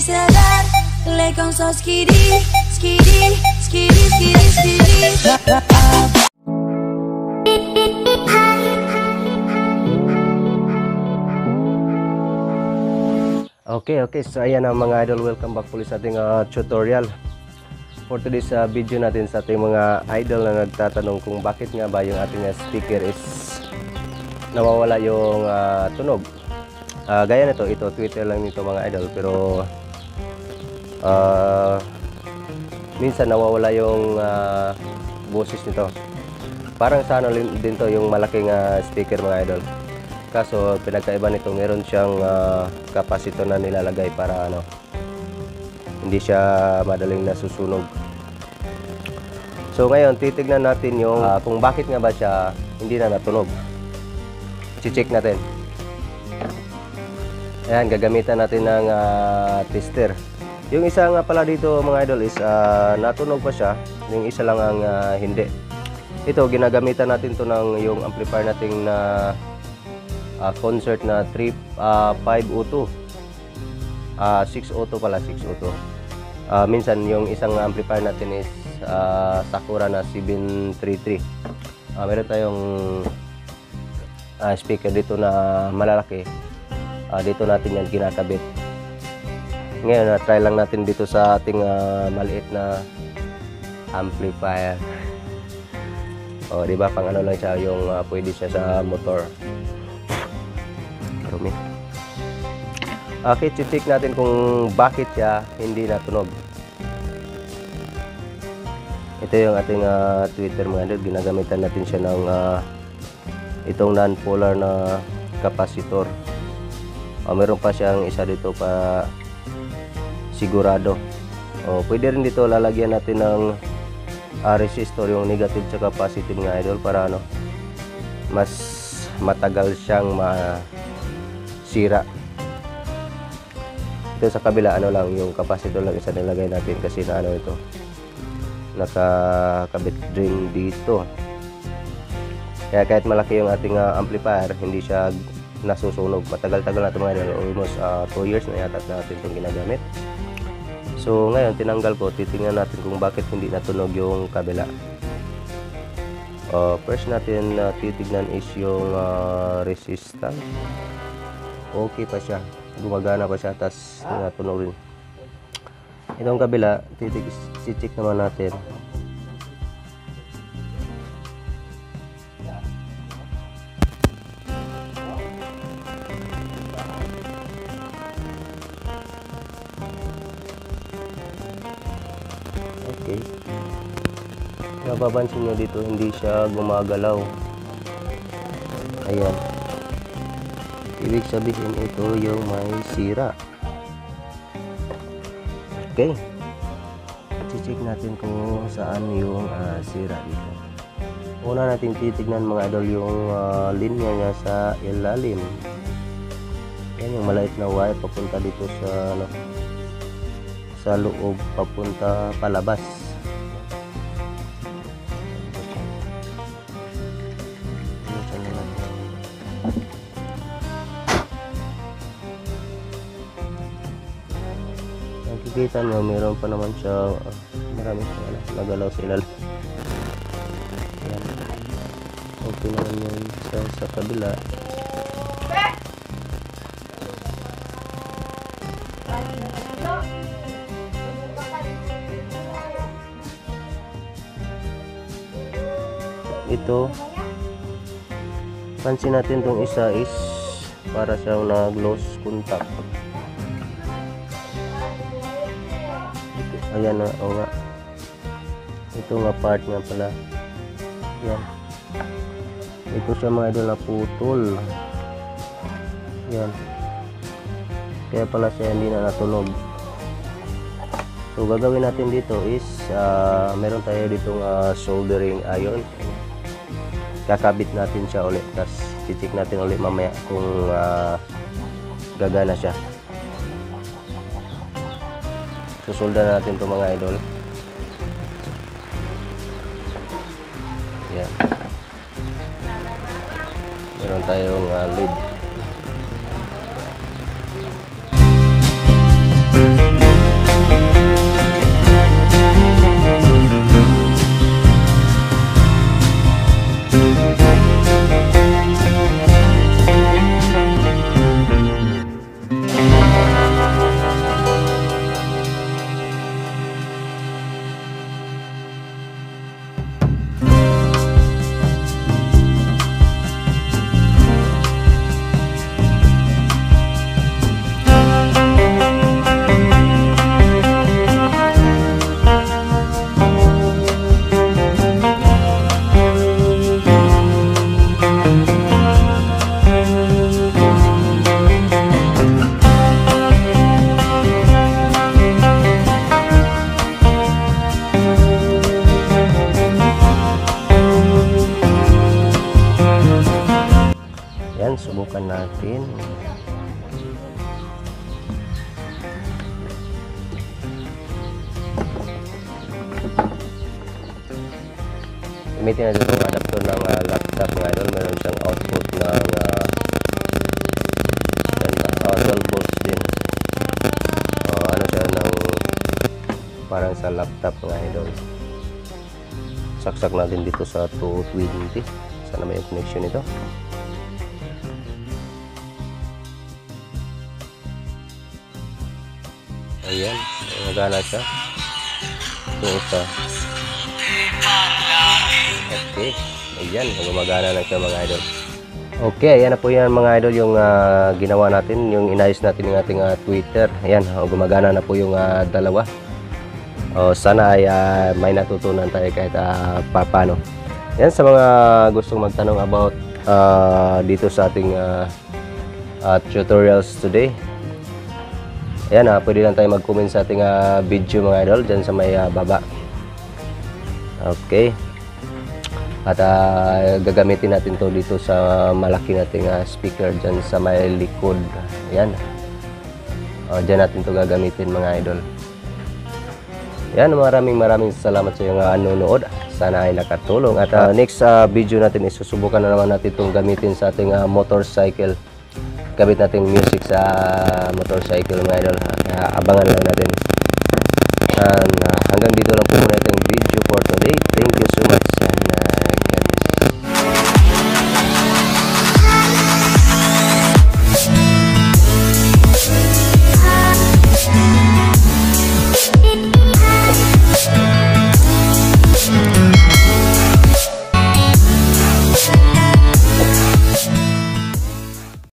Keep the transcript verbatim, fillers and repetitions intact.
sadar, lekong sos kiri, skiri, skiri, skiri, skiri. Oke okay, oke okay. So ayan ang mga idol, welcome back ulit sa ating uh, tutorial. For today's uh, video natin sa ating mga idol na nagtatanong kung bakit nga ba yung ating uh, speaker is nawawala yung uh, tunog. Uh, gaya nito, ito Twitter lang nito mga idol, pero uh, minsan nawawala yung uh, boses nito. Parang sana din to yung malaking uh, speaker mga idol. Kaso pinagkaiba nito, meron siyang uh, kapasitor na nilalagay para ano, hindi siya madaling nasusunog. So ngayon titignan natin yung uh, kung bakit nga ba siya hindi na natunog. I-check natin. Ayan, gagamitan natin ng uh, tester. Yung isa nga pala dito mga idol is uh, natunog pa siya, yung isa lang ang uh, hindi. Ito ginagamitan natin to ng yung amplifier nating na uh, Uh, concert na three five oh two, uh, six oh two pala, six oh two. Uh, minsan yung isang amplifier natin is uh, Sakura na seven three three. Uh, meron tayong uh, speaker dito na malalaki, uh, dito natin yan kinakabit. Ngayon na uh, try lang natin dito sa ating uh, maliit na amplifier. Oh, di ba pang ano lang siya, yung uh, pwede siya sa motor. Okay, check natin kung bakit siya hindi natunog. Ito yung ating uh, Twitter mga idol, ginagamitan natin siya ng uh, itong non-polar na kapasitor. Uh, meron pa siyang isa dito pa sigurado. O, pwede rin dito lalagyan natin ng uh, resistor, yung negative tsaka positive mga idol, para ano, mas matagal siyang ma sira. Ito sa kabila ano lang, yung kapasitor lang isa nilagay natin kasi na ano ito, nakakabit ring dito. Kaya kahit malaki yung ating uh, amplifier, hindi siya nasusunog. Matagal-tagal na ito mga idol, almost two years na yata natin itong ginagamit. So ngayon tinanggal ko, titingnan natin kung bakit hindi natunog yung kabila. Uh, first natin uh, titignan is yung uh, resistance. Okay pa siya, gumagana pa siya, tas natunog rin. Itong kabila, titik-check naman natin. Okay. Nababansin nyo dito, hindi siya gumagalaw. Ayan. Ibig sabihin ito yung may sira. Okay, i-check natin kung saan yung uh, sira dito. Una natin titignan mga idol yung uh, linya niya sa ilalim. Yan yung maliit na wire papunta dito sa ano, sa loob papunta palabas. Kita nyo, meron pa naman siya, uh, marami siya na nagalaw sa ilalim. Ayan. Okay naman yung sa, sa kabila. Ito, pansin natin itong isa is para siyang nag-loose contact. Ayan na, o nga. Ito nga part nga pala. Ayan. Ito siya mga idol na putol. Ayan. Kaya pala siya hindi na natunog. So gagawin natin dito is uh, meron tayo ditong uh, soldering iron. Kakabit natin siya ulit. Tapos titik natin ulit mamaya kung uh, gagana siya. Susulda na natin ito mga idol. Ayan. Meron tayong uh, lead. Subukan natin gamitin natin itong adapter ng uh, laptop nga doon. Meron siyang output ng uh, twelve volts din o uh, ano siya ng parang sa laptop nga doon. Saksak natin dito sa two twenty. Sana may connection ito. Ayan, nagana siya. Ito isa. Okay, ayan, gumagana na siya mga idol. Okay, ayan na po yan mga idol yung uh, ginawa natin, yung inayos natin ng ating uh, Twitter. Ayan, uh, gumagana na po yung uh, dalawa. Uh, sana ay uh, may natutunan tayo kahit uh, paano. Ayan, sa mga gustong magtanong about uh, dito sa ating uh, uh, tutorials today. Ayan, ah, pwede lang tayo mag-comment sa ating uh, video mga idol dyan sa may uh, baba. Okay. At uh, gagamitin natin to dito sa malaki nating uh, speaker dyan sa may likod. Ayan. O, dyan natin to gagamitin mga idol. Ayan, maraming maraming salamat sa iyong uh, nanonood. Sana ay nakatulong. At uh, next uh, video natin, isusubukan na naman natin itong gamitin sa ating uh, motorcycle. Kabit natin music sa motorcycle mga idol. Kaya abangan lang natin. Um,